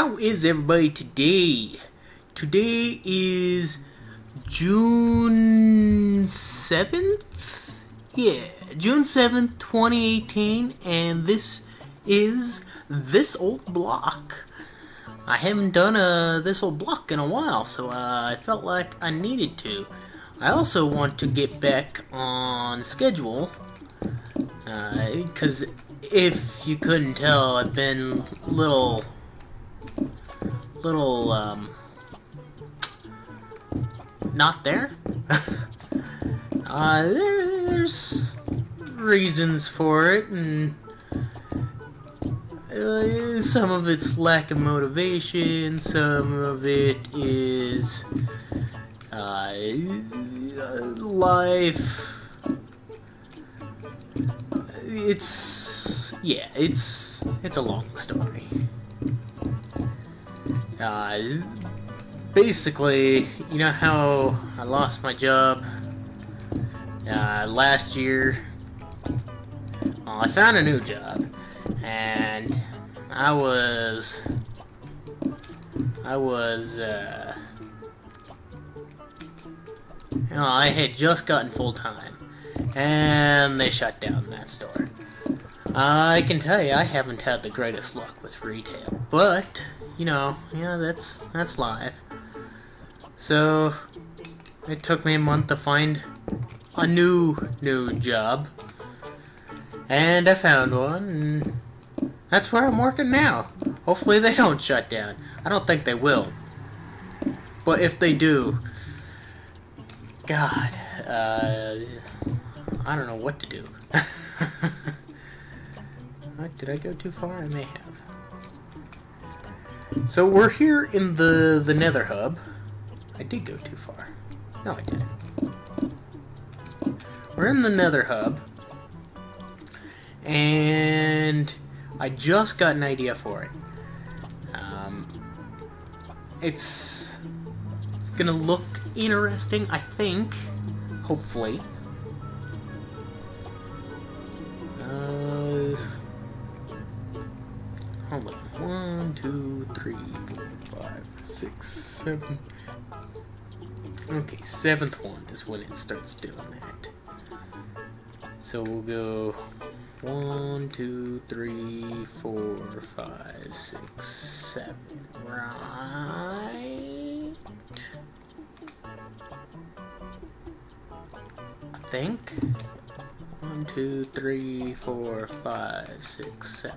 How is everybody today? Today is June 7th? Yeah, June 7th, 2018, and this is This Old Block. I haven't done a This Old Block in a while, so I felt like I needed to. I also want to get back on schedule, because if you couldn't tell, I've been not there. There's reasons for it, and some of it's lack of motivation, some of it is life. It's a long story. Basically, you know how I lost my job last year? Well, I found a new job, and I had just gotten full-time, and they shut down that store. I can tell you, I haven't had the greatest luck with retail, but you know, yeah, that's live. So it took me a month to find a new job, and I found one, and that's where I'm working now. Hopefully they don't shut down. I don't think they will, but if they do, God, I don't know what to do. Did I go too far? I may have. So we're here in the Nether Hub. I did go too far. No, I didn't. We're in the Nether Hub, and I just got an idea for it. It's gonna look interesting, I think. Hopefully. Hold on. 1, 2, 3, 4, 5, 6, 7. Okay, 7th one is when it starts doing that. So we'll go 1, 2, 3, 4, 5, 6, 7. Right? I think. 1, 2, 3, 4, 5, 6, 7.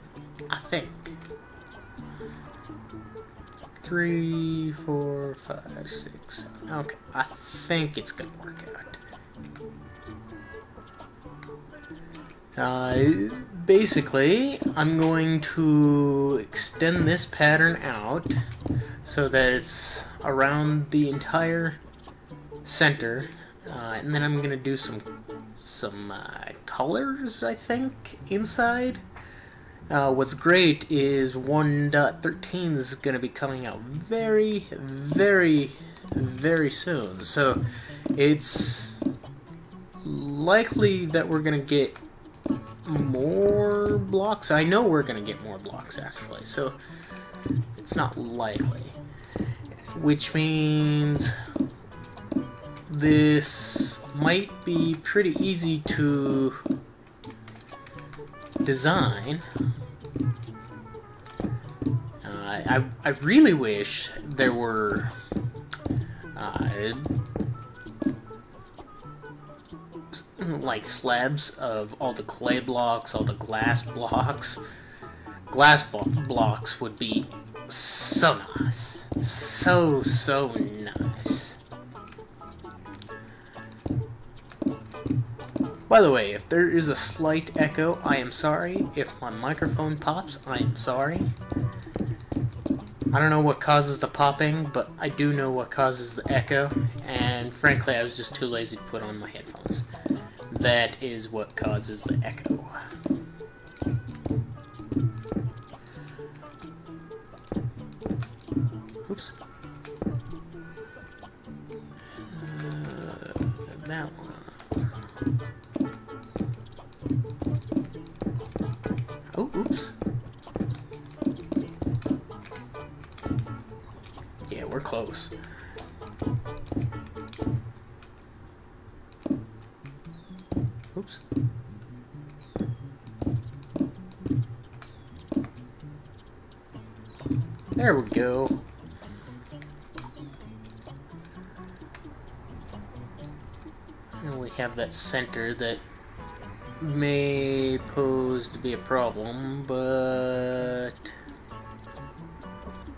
I think. 3, 4, 5, 6, 7. Okay, I think it's gonna work out. Basically, I'm going to extend this pattern out so that it's around the entire center, and then I'm gonna do some colors, I think, inside. What's great is 1.13 is going to be coming out very, very, very soon. So it's likely that we're going to get more blocks. I know we're going to get more blocks, actually. So it's not likely. Which means this might be pretty easy to design. I really wish there were like slabs of all the clay blocks, all the glass blocks. Glass blocks would be so nice. So nice. By the way, if there is a slight echo, I am sorry. If my microphone pops, I am sorry. I don't know what causes the popping, but I do know what causes the echo, and frankly, I was just too lazy to put on my headphones. That is what causes the echo. Oops. That one. Oh, oops. close. Oops. There we go. And we have that center that may pose to be a problem, but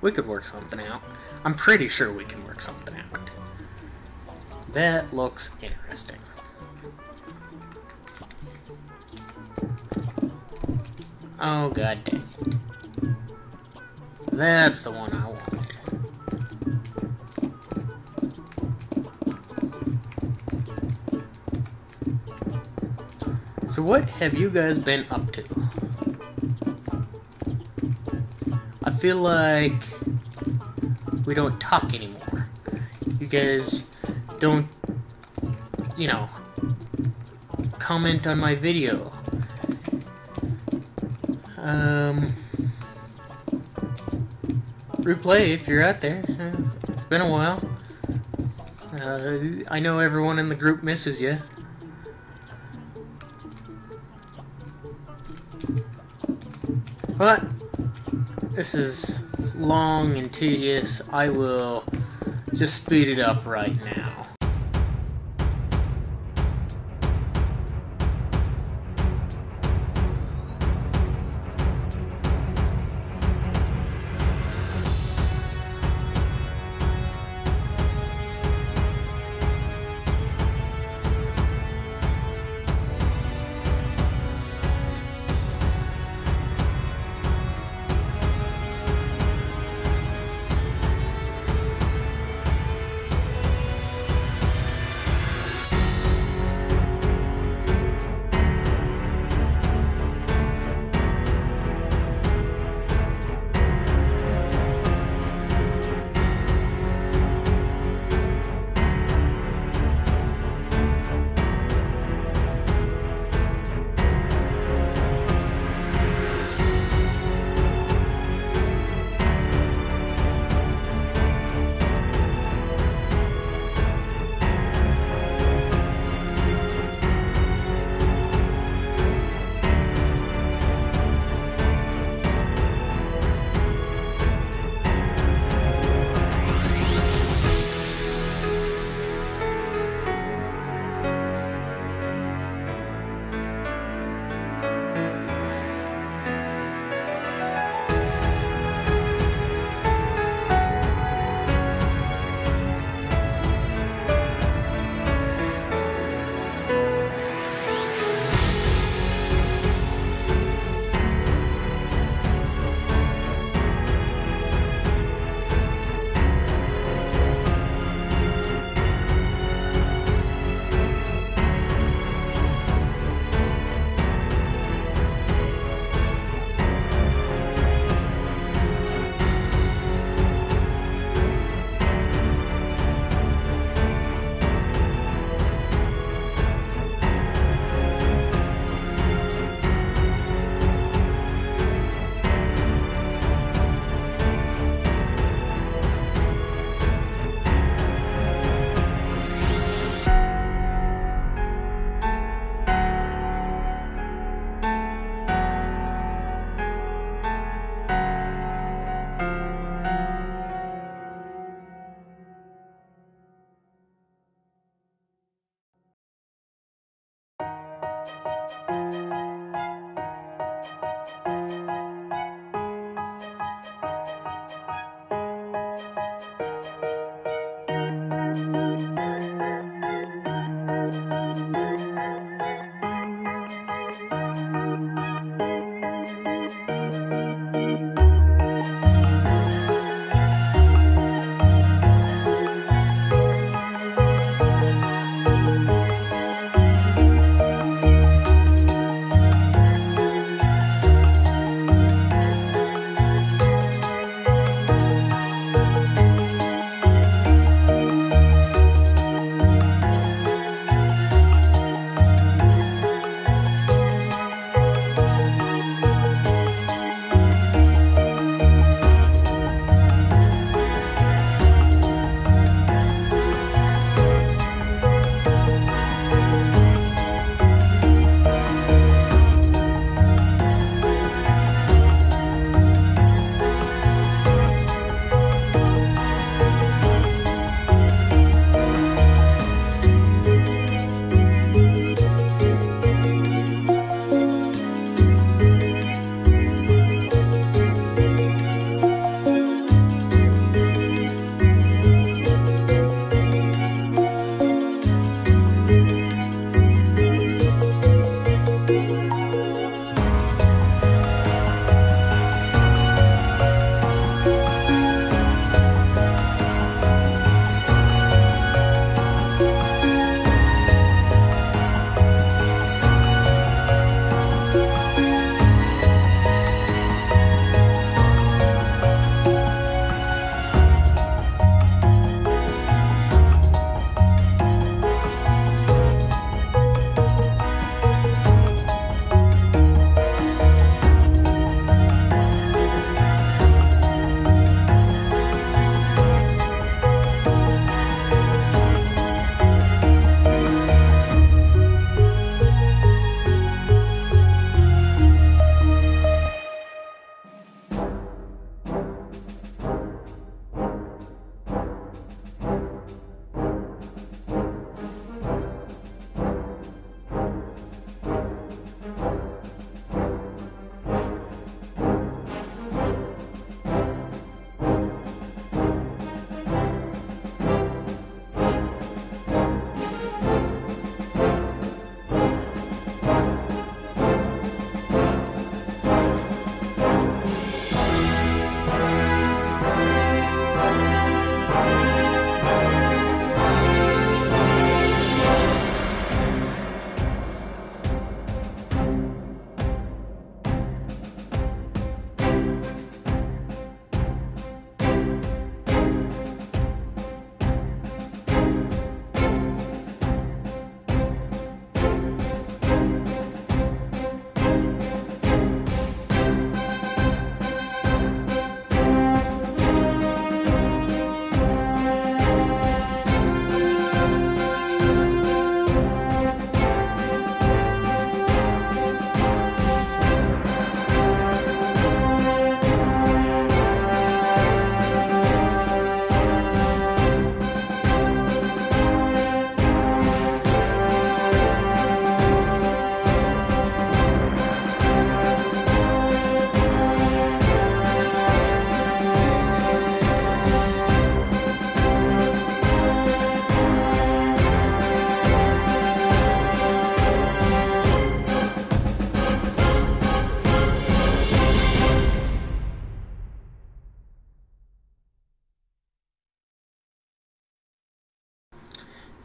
we could work something out. I'm pretty sure we can work something out. That looks interesting. Oh, god dang it. That's the one I wanted. So what have you guys been up to? I feel like we don't talk anymore. You guys don't, you know, comment on my video. Replay if you're out there. It's been a while. I know everyone in the group misses you. But this is long and tedious. I will just speed it up right now.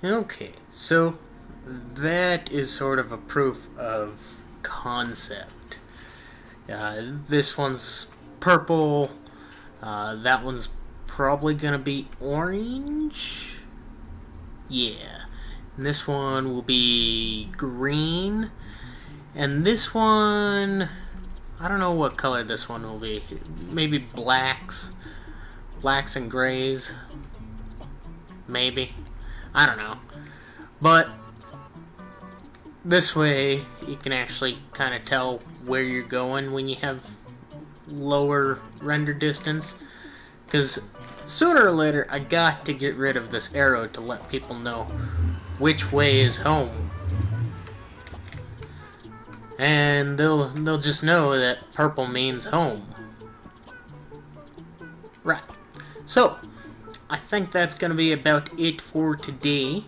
Okay, so that is sort of a proof of concept. This one's purple, that one's probably gonna be orange. Yeah, and this one will be green, and this one, I don't know what color this one will be. Maybe blacks and grays, maybe, I don't know. But this way you can actually kind of tell where you're going when you have lower render distance, because sooner or later I got to get rid of this arrow to let people know which way is home, and they'll just know that purple means home. Right, so I think that's gonna be about it for today.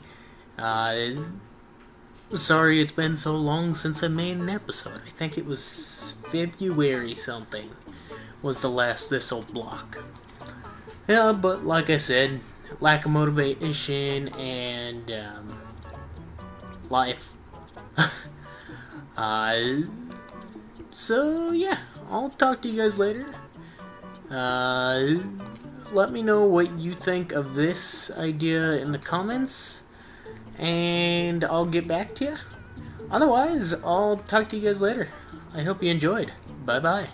Sorry it's been so long since I made an episode. I think it was February something was the last This Old Block. Yeah, but like I said, lack of motivation and life. So yeah, I'll talk to you guys later. Let me know what you think of this idea in the comments, and I'll get back to you. Otherwise, I'll talk to you guys later. I hope you enjoyed. Bye-bye.